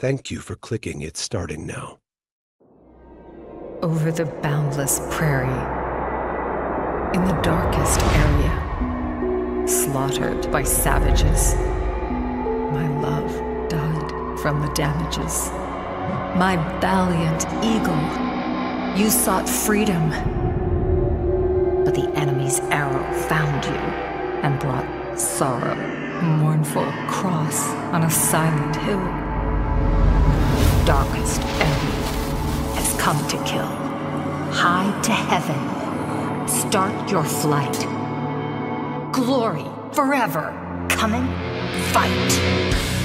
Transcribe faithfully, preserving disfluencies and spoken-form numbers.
Thank you for clicking It's Starting Now. Over the boundless prairie, in the darkest area, slaughtered by savages, my love died from the damages. My valiant eagle, you sought freedom, but the enemy's arrow found you and brought sorrow, mournful cross on a silent hill. The darkest enemy has come to kill. High to heaven, start your flight. Glory forever, coming, fight.